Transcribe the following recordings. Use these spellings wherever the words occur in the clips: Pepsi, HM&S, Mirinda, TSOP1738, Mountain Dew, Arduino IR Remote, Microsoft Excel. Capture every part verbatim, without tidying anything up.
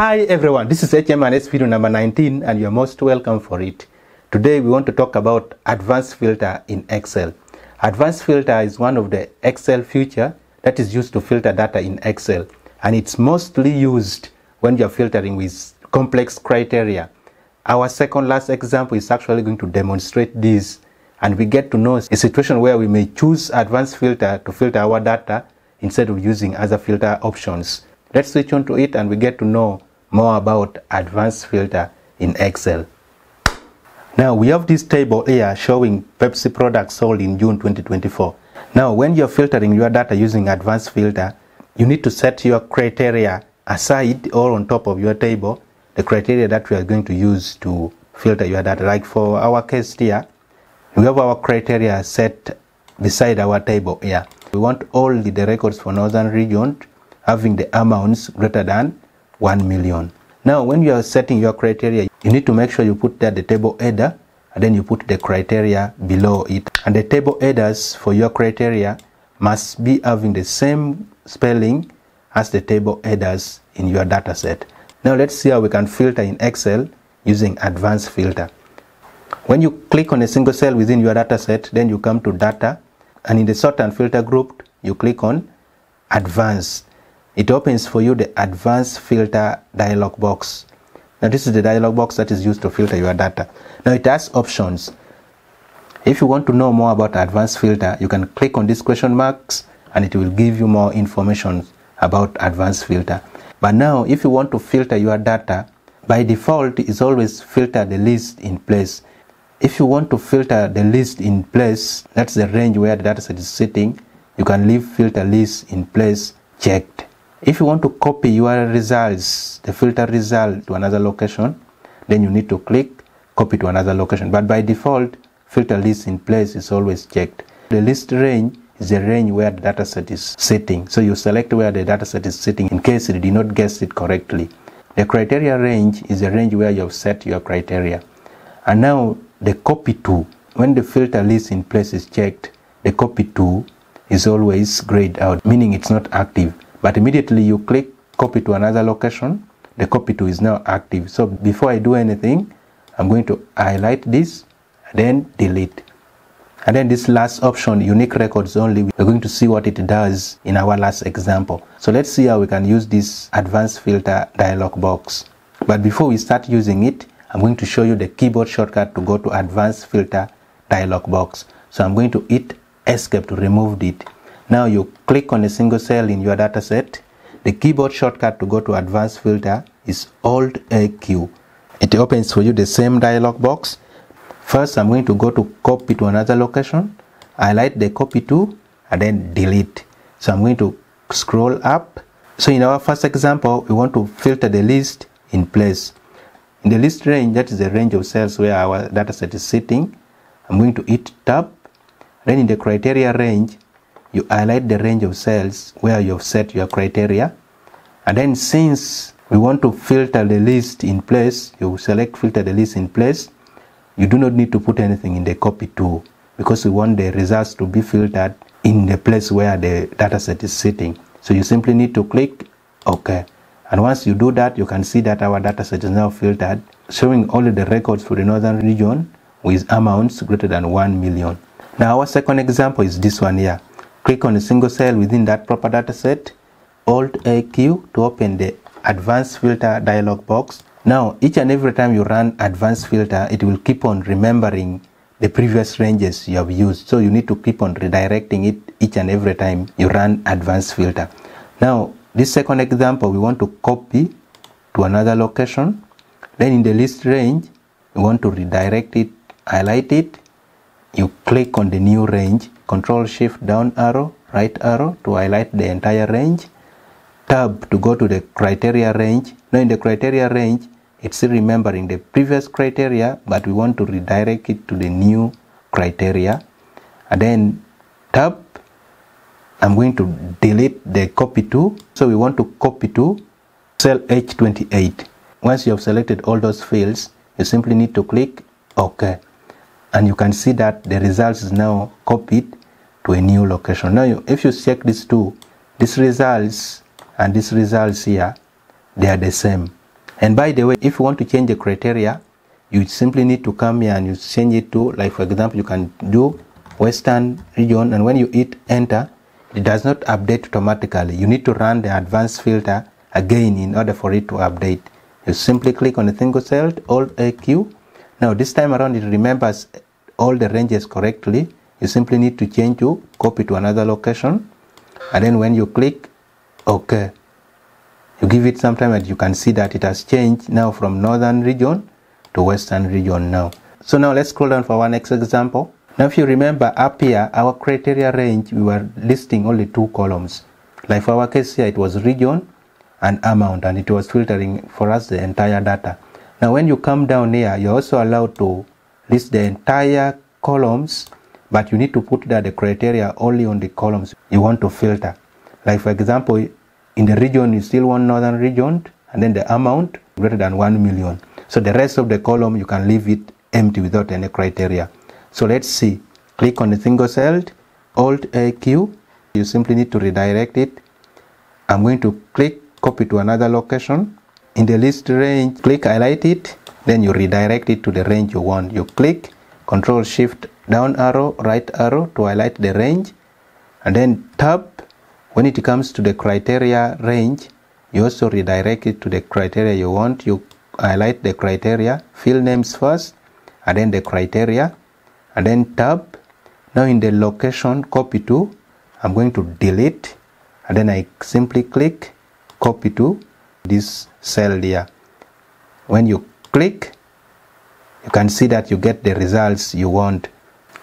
Hi everyone, this is H M and S video number nineteen and you're most welcome for it. Today we want to talk about advanced filter in Excel. Advanced filter is one of the Excel feature that is used to filter data in Excel, and it's mostly used when you're filtering with complex criteria. Our second last example is actually going to demonstrate this, and we get to know a situation where we may choose advanced filter to filter our data instead of using other filter options. Let's switch on to it and we get to know more about advanced filter in Excel. Now we have this table here showing Pepsi products sold in June twenty twenty-four. Now when you're filtering your data using advanced filter, you need to set your criteria aside or on top of your table, the criteria that we are going to use to filter your data. Like for our case here, we have our criteria set beside our table here. We want all the records for northern region having the amounts greater than one million. Now when you are setting your criteria, you need to make sure you put that the table header, and then you put the criteria below it, and the table headers for your criteria must be having the same spelling as the table headers in your data set. Now let's see how we can filter in Excel using advanced filter. When you click on a single cell within your data set, then you come to data, and in the sort and filter group you click on advanced. It opens for you the advanced filter dialog box. Now this is the dialog box that is used to filter your data. Now it has options. If you want to know more about advanced filter, you can click on these question marks and it will give you more information about advanced filter. But now if you want to filter your data, by default is always filter the list in place. If you want to filter the list in place, that's the range where the dataset is sitting, you can leave filter list in place checked. If you want to copy your results, the filter result to another location, then you need to click copy to another location. But by default, filter list in place is always checked. The list range is the range where the dataset is sitting. So you select where the dataset is sitting in case you did not guess it correctly. The criteria range is the range where you have set your criteria. And now the copy to, when the filter list in place is checked, the copy to is always grayed out, meaning it's not active. But immediately you click copy to another location, the copy to is now active. So before I do anything, I'm going to highlight this, then delete. And then this last option, unique records only, we're going to see what it does in our last example. So let's see how we can use this advanced filter dialog box. But before we start using it, I'm going to show you the keyboard shortcut to go to advanced filter dialog box. So I'm going to hit escape to remove it. Now you click on a single cell in your data set. The keyboard shortcut to go to advanced filter is Alt A Q. It opens for you the same dialog box. First, I'm going to go to copy to another location, highlight the copy to, and then delete. So I'm going to scroll up. So in our first example, we want to filter the list in place. In the list range, that is the range of cells where our data set is sitting. I'm going to hit tab. Then in the criteria range, you highlight the range of cells where you have set your criteria, and then since we want to filter the list in place, you select filter the list in place. You do not need to put anything in the copy to, because we want the results to be filtered in the place where the dataset is sitting. So you simply need to click OK, and once you do that, you can see that our dataset is now filtered, showing all of the records for the northern region with amounts greater than one million. Now our second example is this one here. Click on a single cell within that proper data set, Alt A Q to open the advanced filter dialog box. Now each and every time you run advanced filter, it will keep on remembering the previous ranges you have used. So you need to keep on redirecting it each and every time you run advanced filter. Now this second example, we want to copy to another location. Then in the list range, we want to redirect it, highlight it. You click on the new range, Control Shift down arrow, right arrow to highlight the entire range, tab to go to the criteria range. Now in the criteria range, it's still remembering the previous criteria, but we want to redirect it to the new criteria, and then tab. I'm going to delete the copy to, so we want to copy to cell H twenty-eight. Once you have selected all those fields, you simply need to click OK. And you can see that the results is now copied to a new location. Now you, if you check these two, these results and these results here, they are the same. And by the way, if you want to change the criteria, you simply need to come here and you change it to, like for example, you can do Western region, and when you hit enter, it does not update automatically. You need to run the advanced filter again in order for it to update. You simply click on the single cell, Alt A Q. Now this time around it remembers all the ranges correctly. You simply need to change to copy to another location, and then when you click OK, you give it some time and you can see that it has changed now from northern region to western region now. So now let's scroll down for our next example. Now if you remember, up here our criteria range, we were listing only two columns. Like for our case here, it was region and amount, and it was filtering for us the entire data. Now when you come down here, you're also allowed to list the entire columns, but you need to put that the criteria only on the columns you want to filter. Like for example, in the region you still want northern region, and then the amount greater than one million. So the rest of the column you can leave it empty without any criteria. So let's see, click on the single cell, Alt A Q. You simply need to redirect it. I'm going to click copy to another location. In the list range, click highlight it, then you redirect it to the range you want. You click Control Shift down arrow, right arrow to highlight the range, and then tab. When it comes to the criteria range, you also redirect it to the criteria you want. You highlight the criteria, field names first, and then the criteria, and then tab. Now in the location, copy to, I'm going to delete, and then I simply click copy to this cell here. When you click, you can see that you get the results you want.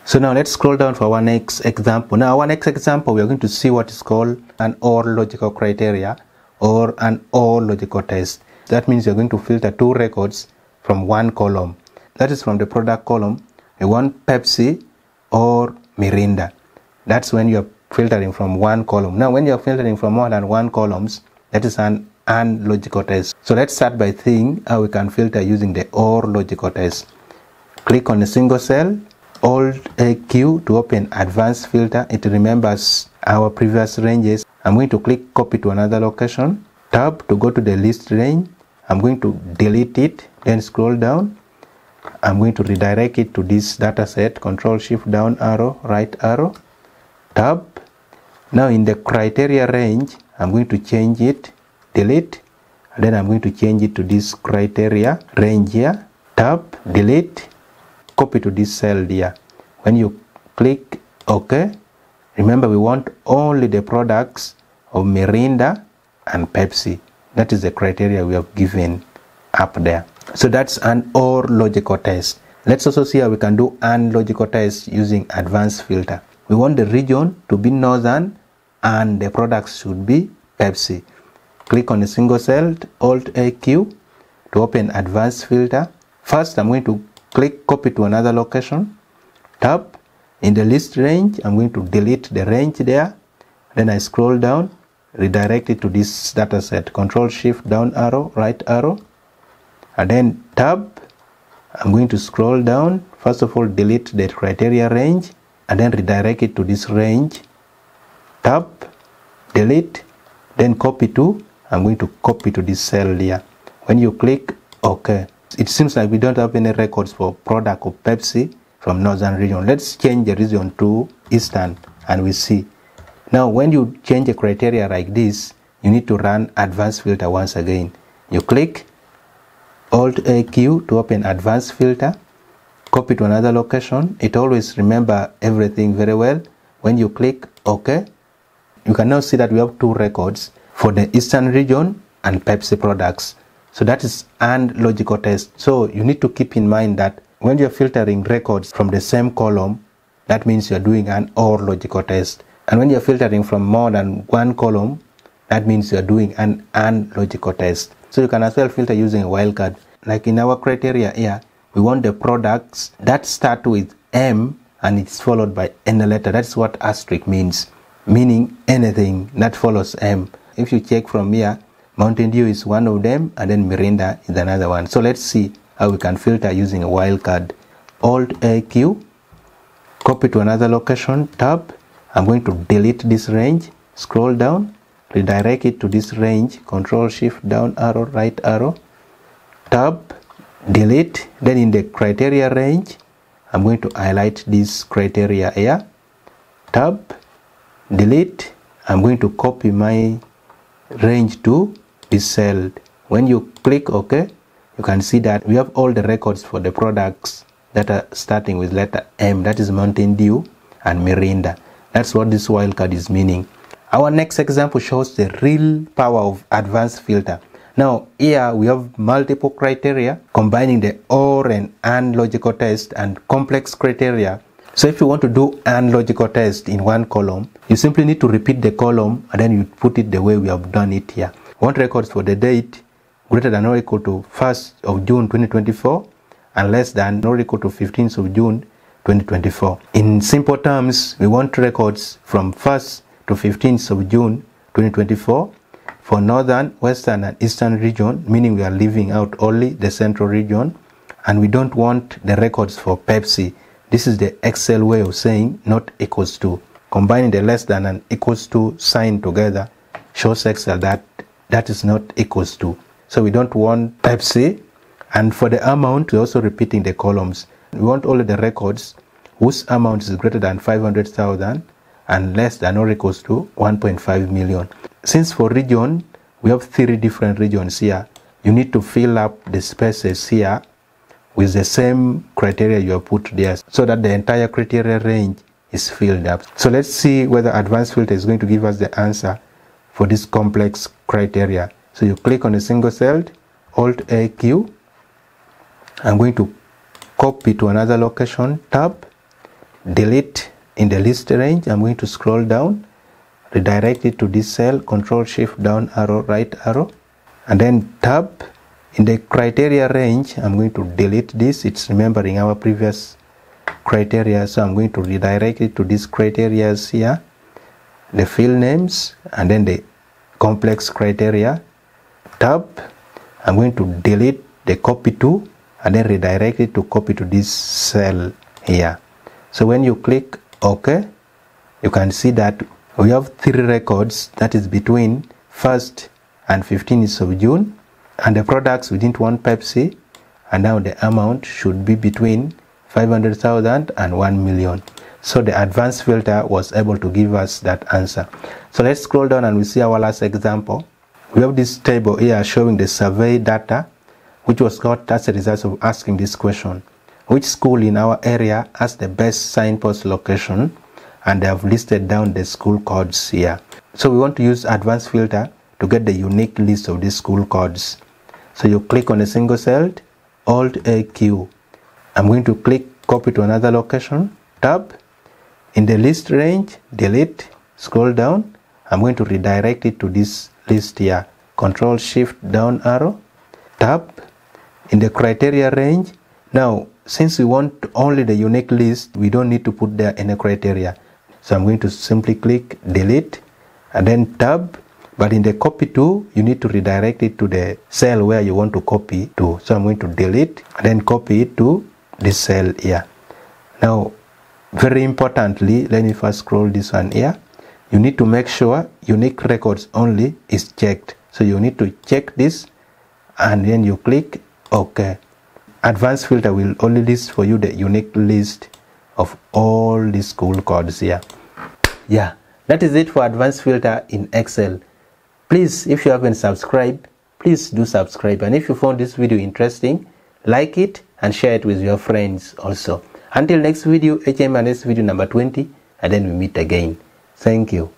So now let's scroll down for our next example. Now our next example, we are going to see what is called an OR logical criteria or an OR logical test. That means you're going to filter two records from one column. That is from the product column. You want Pepsi or Mirinda. That's when you're filtering from one column. Now when you're filtering from more than one columns, that is an AND logical test. So let's start by seeing how we can filter using the OR logical test. Click on a single cell, Alt A Q to open advanced filter. It remembers our previous ranges. I'm going to click copy to another location, tab to go to the list range. I'm going to delete it, then scroll down. I'm going to redirect it to this data set. Control Shift down arrow, right arrow, tab. Now in the criteria range, I'm going to change it, delete, and then I'm going to change it to this criteria range here, tab, delete, copy to this cell here. When you click OK, remember we want only the products of Mirinda and Pepsi. That is the criteria we have given up there. So that's an OR logical test. Let's also see how we can do AND logical test using advanced filter. We want the region to be northern and the products should be Pepsi. Click on a single cell, Alt A Q to open advanced filter. First, I'm going to click copy to another location, tab. In the list range, I'm going to delete the range there. Then I scroll down, redirect it to this data set. Control Shift down arrow, right arrow, and then tab. I'm going to scroll down. First of all, delete the criteria range and then redirect it to this range. Tab, delete, then copy to. I'm going to copy to this cell here. When you click OK, it seems like we don't have any records for product of Pepsi from northern region. Let's change the region to eastern and we see. Now when you change a criteria like this, you need to run advanced filter once again. You click Alt A Q to open advanced filter, copy to another location. It always remembers everything very well. When you click OK, you can now see that we have two records for the eastern region and Pepsi products. So that is AND logical test. So you need to keep in mind that when you're filtering records from the same column, that means you're doing an OR logical test. And when you're filtering from more than one column, that means you're doing an AND logical test. So you can as well filter using a wildcard. Like in our criteria here, we want the products that start with M and it's followed by any letter. That's what asterisk means, meaning anything that follows M. If you check from here, Mountain Dew is one of them, and then Mirinda is another one. So let's see how we can filter using a wildcard. Alt A Q, copy to another location, tab. I'm going to delete this range, scroll down, redirect it to this range. Control Shift down arrow, right arrow, tab, delete. Then in the criteria range, I'm going to highlight this criteria here, tab, delete. I'm going to copy my range to this cell. When you click OK, you can see that we have all the records for the products that are starting with letter M, that is Mountain Dew and Mirinda. That's what this wildcard is meaning. Our next example shows the real power of advanced filter. Now here we have multiple criteria combining the or and and logical test and complex criteria. So if you want to do and logical test in one column, you simply need to repeat the column and then you put it the way we have done it here. We want records for the date greater than or equal to first of June twenty twenty-four and less than or equal to fifteenth of June twenty twenty-four. In simple terms, we want records from first to fifteenth of June twenty twenty-four for northern, western and eastern region, meaning we are leaving out only the central region, and we don't want the records for Pepsi. This is the Excel way of saying not equals to. Combining the less than and equals to sign together shows Excel that that is not equals to. So we don't want Pepsi, and for the amount we're also repeating the columns. We want only the records whose amount is greater than five hundred thousand and less than or equals to one point five million. Since for region we have three different regions here, you need to fill up the spaces here with the same criteria you have put there so that the entire criteria range is filled up. So let's see whether advanced filter is going to give us the answer for this complex criteria. So you click on a single cell, Alt A Q. I'm going to copy to another location, tab, delete. In the list range, I'm going to scroll down, redirect it to this cell, Control Shift down arrow, right arrow, and then tab. In the criteria range, I'm going to delete this. It's remembering our previous criteria, so I'm going to redirect it to these criteria here, the field names, and then the complex criteria, tab. I'm going to delete the copy to and then redirect it to copy to this cell here. So when you click OK, you can see that we have three records, that is between first and fifteenth of June, and the products we didn't want Pepsi, and now the amount should be between five hundred thousand and one million. So the advanced filter was able to give us that answer. So let's scroll down and we see our last example. We have this table here showing the survey data which was got as a result of asking this question. Which school in our area has the best signpost location? And they have listed down the school codes here. So we want to use advanced filter to get the unique list of these school codes. So you click on a single cell, Alt A Q. I'm going to click copy to another location, tab. In the list range, delete, scroll down. I'm going to redirect it to this list here, Control Shift down arrow, tab. In the criteria range, now since we want only the unique list, we don't need to put there any criteria. So I'm going to simply click delete and then tab, but in the copy to, you need to redirect it to the cell where you want to copy to. So I'm going to delete and then copy it to this cell here. Now very importantly, let me first scroll this one here. You need to make sure unique records only is checked. So you need to check this and then you click OK. Advanced filter will only list for you the unique list of all the school codes here. Yeah, that is it for advanced filter in Excel. Please, if you haven't subscribed, please do subscribe. And if you found this video interesting, like it and share it with your friends also. Until next video, H M and S video number twenty, and then we meet again. Thank you.